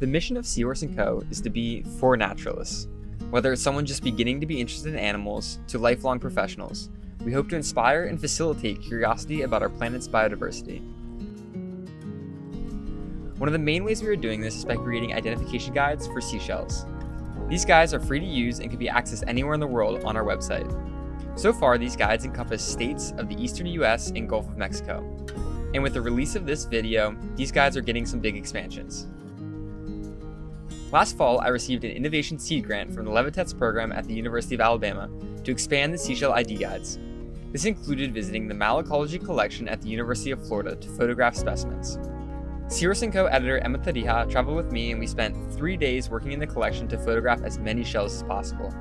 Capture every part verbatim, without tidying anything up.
The mission of Seahorse and Co. is to be for naturalists. Whether it's someone just beginning to be interested in animals to lifelong professionals, we hope to inspire and facilitate curiosity about our planet's biodiversity. One of the main ways we are doing this is by creating identification guides for seashells. These guides are free to use and can be accessed anywhere in the world on our website. So far, these guides encompass states of the eastern U S and Gulf of Mexico. And with the release of this video, these guides are getting some big expansions. Last fall, I received an Innovation Seed Grant from the Levitetz program at the University of Alabama to expand the seashell I D guides. This included visiting the Malacology collection at the University of Florida to photograph specimens. Seahorse and Co. editor Emma Tariha traveled with me, and we spent three days working in the collection to photograph as many shells as possible.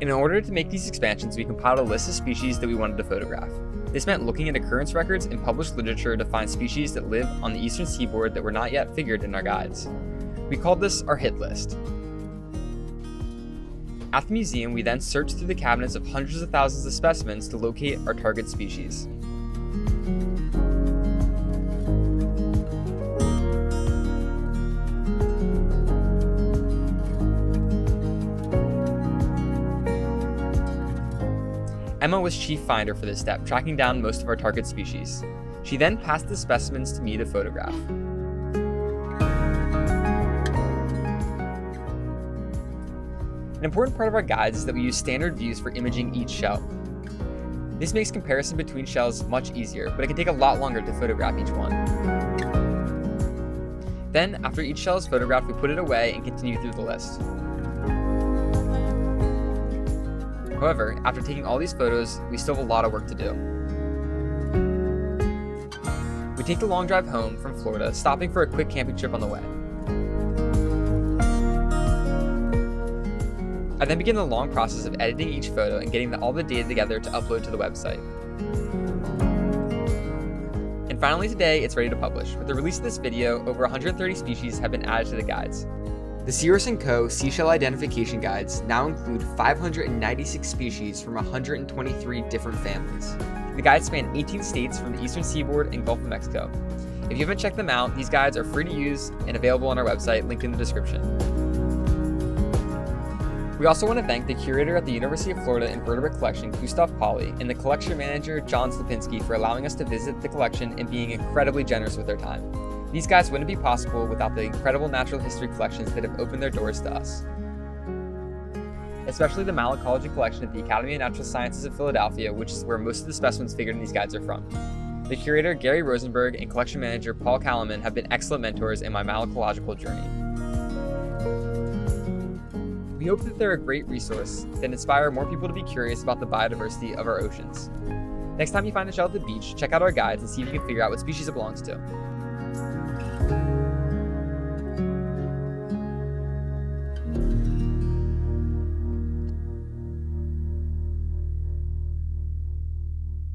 In order to make these expansions, we compiled a list of species that we wanted to photograph. This meant looking at occurrence records and published literature to find species that live on the eastern seaboard that were not yet figured in our guides. We called this our hit list. At the museum, we then searched through the cabinets of hundreds of thousands of specimens to locate our target species. Emma was chief finder for this step, tracking down most of our target species. She then passed the specimens to me to photograph. An important part of our guides is that we use standard views for imaging each shell. This makes comparison between shells much easier, but it can take a lot longer to photograph each one. Then, after each shell is photographed, we put it away and continue through the list. However, after taking all these photos, we still have a lot of work to do. We take the long drive home from Florida, stopping for a quick camping trip on the way. I then begin the long process of editing each photo and getting all the data together to upload to the website. And finally today, it's ready to publish. With the release of this video, over one hundred thirty species have been added to the guides. The Seahorse and Co. Seashell Identification Guides now include five hundred ninety-six species from one hundred twenty-three different families. The guides span eighteen states from the eastern seaboard and Gulf of Mexico. If you haven't checked them out, these guides are free to use and available on our website, linked in the description. We also want to thank the curator at the University of Florida Invertebrate Collection, Gustav Pauly, and the collection manager, John Slipinski, for allowing us to visit the collection and being incredibly generous with their time. These guides wouldn't be possible without the incredible natural history collections that have opened their doors to us. Especially the Malacology collection at the Academy of Natural Sciences of Philadelphia, which is where most of the specimens figured in these guides are from. The curator, Gary Rosenberg, and collection manager, Paul Kalman, have been excellent mentors in my malacological journey. We hope that they're a great resource that inspire more people to be curious about the biodiversity of our oceans. Next time you find a shell at the beach, check out our guides and see if you can figure out what species it belongs to.